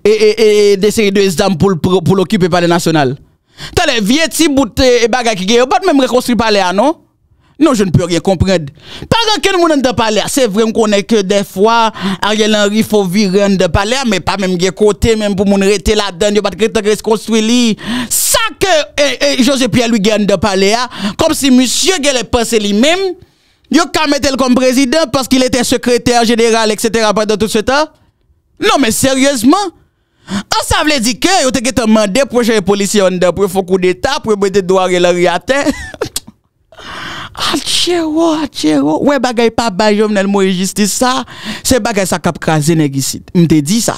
et et d'essayer de exam pour pour l'occuper palais national. T'as les vieux petits bouts et bagages qui gagnent, pas de même reconstruire palais non. Non, je ne peux rien comprendre. Par contre, quel monde de palais, c'est vrai qu'on connaît que des fois Ariel Henry faut virer de palais mais pas même des côté même pour mon rester là-dedans, il pas de reconstruire. Ça que José Pierre lui gagne de palais comme si monsieur gagne penser lui-même. Yo ka mettre comme président parce qu'il était secrétaire général, et cetera pendant tout ce temps? Non, mais sérieusement? On ça veut dire que yo te gete mandé projet policier pour faire coup d'état, pour mettre doigts et l'arrière à terre. Achero, achero. Ouais, bagay pa ba Jovenel Moïse justice ça. C'est bagay ça kap krasé nèg ici. M'te dit ça.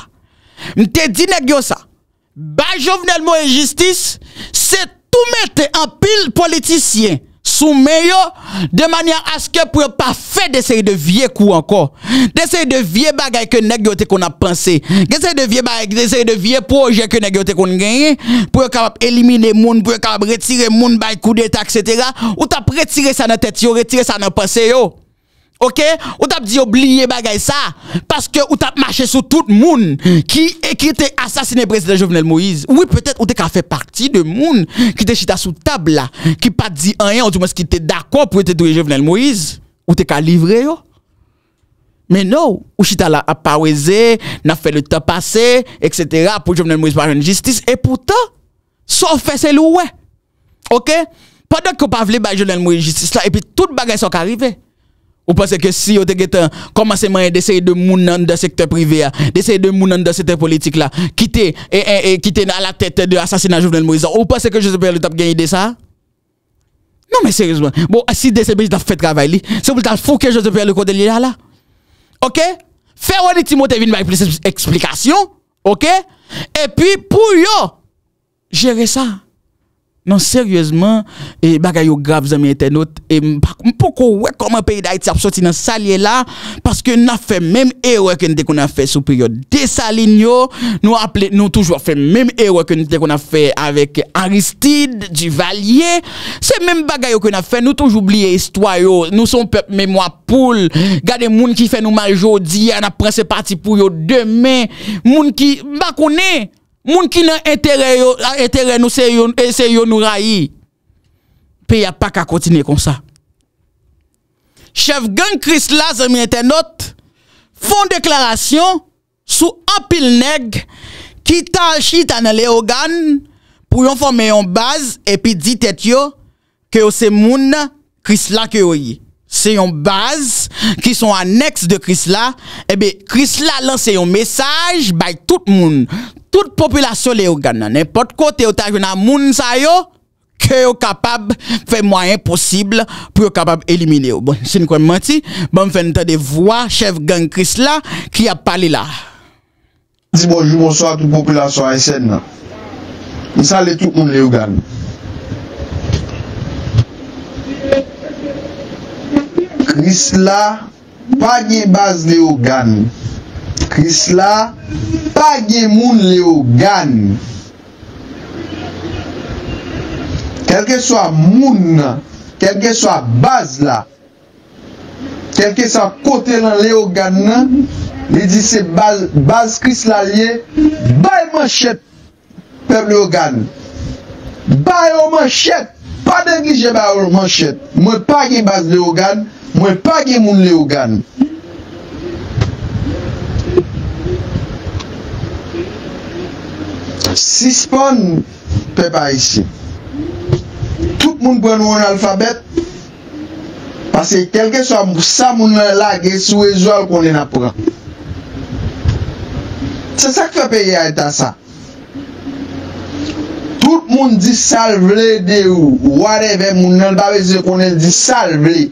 M'te dit nèg yo ça. Ba Jovenel Moïse justice, c'est tout mettre en pile politicien. Soumet yo de manière à ce que pour pas faire des séries de vieux coups encore, des séries de vieux bagages que nèg yo te qu'on a pensé, des séries de vieux bagages, des séries de vieux projets que nèg yo te qu'on gagné pour capable éliminer moun, pour capable retirer moun bay coup d'état, et cetera. Ou t'as retiré ça dans tête yo, retirer ça dans pensée yo. OK, ou t'a dit oublier bagay ça parce que ou t'a marché sur tout le monde qui qui était assassiné président Jovenel Moïse. Oui, peut-être ou t'a fait partie de monde qui était chita sous table là, qui pas dit rien, ou du moins qui était d'accord pour te tuer Jovenel Moïse, ou t'a livré yo. Mais non, ou chita là a paresé, n'a fait le temps passer, et cetera pour Jovenel Moïse par une justice et pourtant sauf fait c'est loué. OK, pendant qu'on pas vle ba Jovenel Moïse justice là et puis toute bagay sont arrivé. Ou pense que si vous avez commencé à essayer de moun dans le secteur privé, d'essayer de moun dans le secteur politique, quitter et quitter à la tête de l'assassinat Jovenel Moïse, ou pense que Joseph Pierre-Louis a gagné de ça? Non, mais sérieusement. Bon, si D C B a fait travail, c'est pour le que Joseph Pierre-Louis Côté là. OK? Faire Roni Timothé vient avec plus d'explications. OK? Et puis, pour yo, gérer ça. Non, sérieusement, et bagayo grave, zami internautes, et m'poko wè comment pays d'Haïti a sorti dans salier là, parce que n'a fait même erreur que nous avons fait sous période Dessaline, nous appelons, nous toujours fait même erreur que nous avons fait avec Aristide, Duvalier, c'est même bagayo que nous avons fait, nous toujours oublié histoire, nous sommes peuple mémoire poule, gade moun qui fait nous mal aujourd'hui, on a pris ce parti pour yo demain, moun qui, m'a koné. Moun qui n'a intérêt intérêt nous c'est yon c'est yon nous raï. Pays a pas qu'à continuer comme ça. Chef gang Chris là zami internaute font déclaration sous un pile nèg qui t'a chita dans les organes pour yon former une base et puis dit tête yo que c'est moun Chris là que yo y. C'est une base qui sont annexes de Chris là et ben Chris là lance un message by tout moun. Toute population les organes, n'importe côté où t'as vu na moun sa yo, que yo capable faire moyen possible pour yo capable éliminer. Bon, c'est une quoi menti, bon fait entendre des voix chef gang Chris là qui a parlé là. Bonjour, bonsoir à toute population haïtienne. Nous saluons tout le monde les organes. Chris là pas de base les organes. Chris là pas de moun les organes. Quel que soit moun, quel que soit base là, quel que soit côté dans les organes, il dit c'est base base Chris là lié, bail manchette peuple organe. Bail manchette, pas négliger bail manchette. Moi pas de base les organes, moi pas de moun les organes. Sispon peut pas ici. Tout le monde prend mon alphabet. Parce que quel que soit ça, mon lag est sous les qu'on est là. C'est ça que fait payer à ça. tout le monde dit salvé de ou, whatever, moun nan pas besoin qu'on ait dit salvé.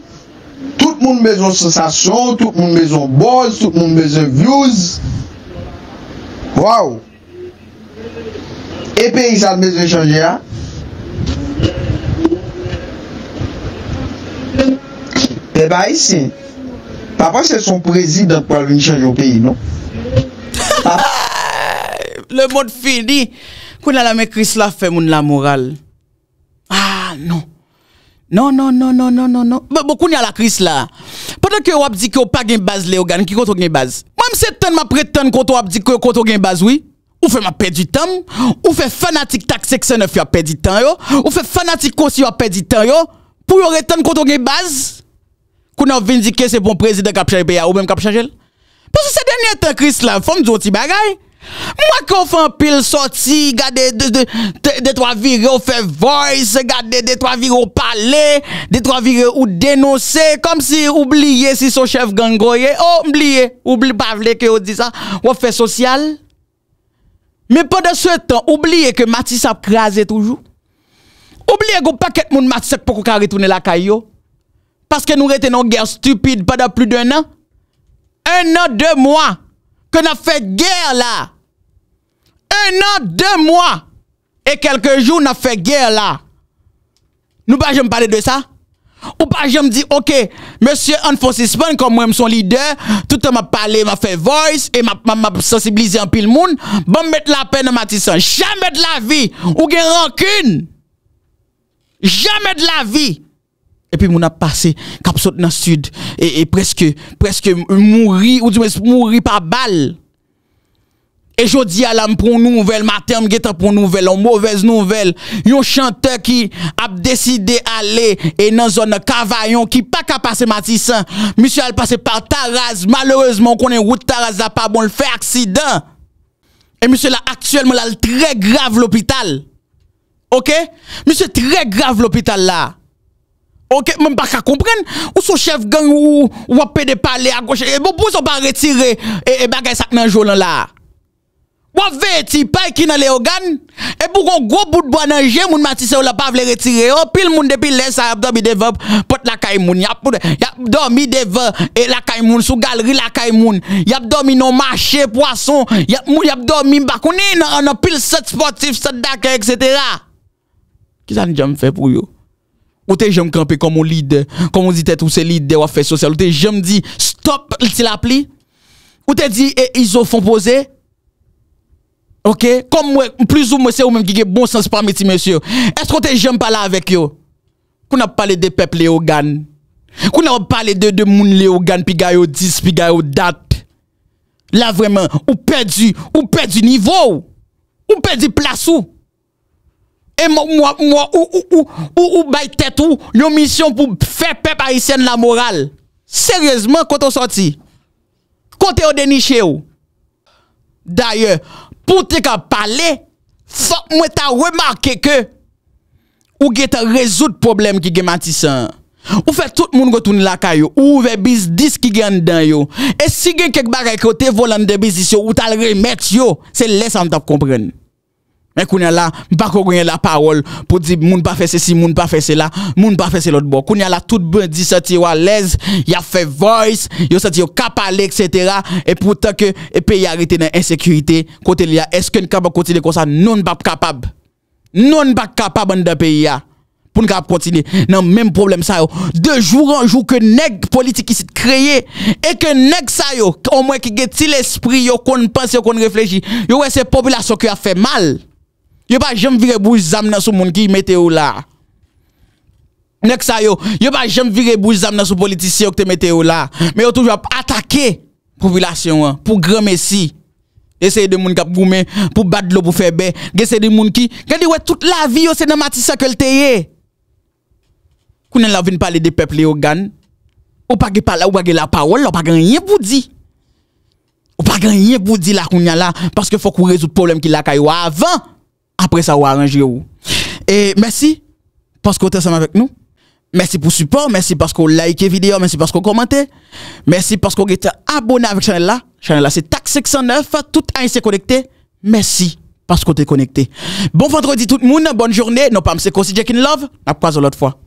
Tout le monde besoin sensation, tout le monde besoin buzz, tout le monde besoin views. Waouh! Et pays ça besoin de changer. Hein? Et bah ici, papa c'est son président pour venir changer au pays, non? Le monde fini. Qu'on a la maîtrise là fait mon la morale. Ah non. Non, non, non, non, non, non, non. Mais beaucoup n'y a la crise là. Pendant que vous dit que vous n'avez pas de base, les organes, qui compte une base. Moi, je prétends prétendre que vous dit que vous n'avez pas de base, oui. Ou fait ma perte du temps. Ou fait fanatique T A K cinq cent neuf, vous avez perdu du temps, yo. Ou fait fanatique aussi, vous avez perdu du temps, yo. Pour vous prétendre que vous n'avez pas de base. Qu'on a vindiqué que c'est bon président qui a changé le pays, ou même qui a changé le. Parce que ces derniers temps, crise là, il faut me dire un petit bagay. Moi quand on fait un pile sorti, gardez deux de, de, de, trois virés, on fait voice, gardez deux trois virés, on parle, deux trois virés, on dénonce, comme si oubliez si son chef gangoye, oh oubliez, oubliez pas que on dit ça, on fait social. Mais pendant ce temps, oubliez que Matisse a crasé toujours. Oubliez qu'on paquet de monde Matisse pour qu'on retourne la caillou. Parce que nous retenons une guerre stupide pendant plus d'un an. Un an, deux mois. Que nous avons fait guerre là. Un an, deux mois. Et quelques jours, nous avons fait guerre là. Nous pas jamais parler de ça. Ou pas jamais dire, ok, monsieur Anfonsis Pan, comme moi, son leader, tout le temps m'a parlé, m'a fait voice, et m'a sensibilisé en pile monde. Bon, mettre la peine à Matisson. Jamais de la vie. Ou gen rancune. Jamais de la vie. Et puis, mon a passé, cap saute dans le sud, et, et presque, presque mouri, ou du moins mouri par balle. Et je dis à l'âme pour une nouvelle, matin, m'geta pour une nouvelle, une mauvaise nouvelle. Yon chanteur qui a décidé d'aller, et dans zone Cavaillon, qui pas qu'à passer Matissan. Monsieur a passé par Taraz, malheureusement, qu'on est route Taraz, a pas bon, le fait accident. Et monsieur là, actuellement, là, très grave l'hôpital. Ok? Monsieur, très grave l'hôpital là. Ok, même pas qu'à comprendre, ou son chef gang ou, ou a pédé parler à gauche, et bon, pour son pas retirer, et, et bagay sak nan jolan la. Ou a veti pay ki nan le organ, et pour qu'on gros bout de bois nan jè, moun Matisse ou la pa vle retire, oh, pile moun depuis l'est, a dormi devant, pot la kay moun, yap dormi devant, et la kay moun, sous galerie la kay moun, yap dormi non marché, poisson, yap moun, yap dormi m'bakouné, nan, pile set sportif, set dakè, et cetera. Qui ça n'a fait pour yo? Ou te j'aime camper comme on lead, comme on dit tête ou c'est lead ou affaires sociales, ou te j'aime dit stop si l'appli, ou te dit eh, ils ont font poser, ok, comme moi, plus ou moins c'est ou même qui a bon sens parmi ces messieurs. Est-ce qu'on te j'aime parler avec yo? Qu'on a parlé de peuple léogan, qu'on a parlé de de moun léogan puis gayo dix puis gayo date, là vraiment ou perdu, ou perdu niveau, ou perdu place ou. Et moi, moi, moi, ou, ou, ou, ou, ou, by tête ou, yon mission pour faire peuple haïtien la morale. Sérieusement, quand on sorti, quand on déniché ou. D'ailleurs, pour te ka parler, faut moi ta remarqué que, ou geta résoudre problème qui gen Matissan. Ou fait tout le monde retourne la caillou, ou ouvre business qui gen dedans yo. Et si gen quelque bagay côté volant de business yo, ou ta le remettre yo, c'est laisse en t'a comprendre. Mais qu'on a là, pas qu'on a la parole pour dire, moun pas fait ceci, moun pas fait cela, moun pas fait l'autre bord. Qu'on a là, tout bandit sorti à l'aise, il a fait voice, il a sorti au cap à et cetera. Et pourtant que, et pays arrêté dans l'insécurité, côté là, est-ce qu'on est capable de continuer comme ça? Non, pas capable. Non, pas capable dans le pays. Pour nous continuer. Non, même problème ça, de jour en jour que nèg politique qui s'est créé, et que nèg ça, au moins qui get l'esprit, qu'on pense, qu'on réfléchit, yo ouais, c'est population qui a fait mal. Yo pas jamais viré bouche zam dans sou moun ki météo là. Nek sa yo, yo pas jamais viré bouche zam dans sou politicien qui te météo là, mais yo toujours attaquer population pour grand messi. Essayer de moun k'ap goumé pour battre l'eau pour faire bé, gessé de moun ki, gade ouais toute la vie yo c'est dans Matissa que le teye. Kounen la vinn parler de peuple organe. Ou pa ge parler, ou pa ge la parole, ou pa gen rien pour dire. Ou pa gen rien pour dire la kounya là parce que faut qu'on résout problème qui la kayo avant. Après ça, on va arranger. Et merci parce que vous êtes ensemble avec nous. Merci pour le support. Merci parce que vous likez la vidéo. Merci parce que vous commentez. Merci parce que vous êtes abonné avec la chaîne là. La chaîne là, c'est T A K cinq cent neuf. Tout a été connecté. Merci. parce qu'on est connecté. Bon vendredi tout le monde, bonne journée. Non pas me c'est Kosi Jack in Love. À quoi l'autre fois.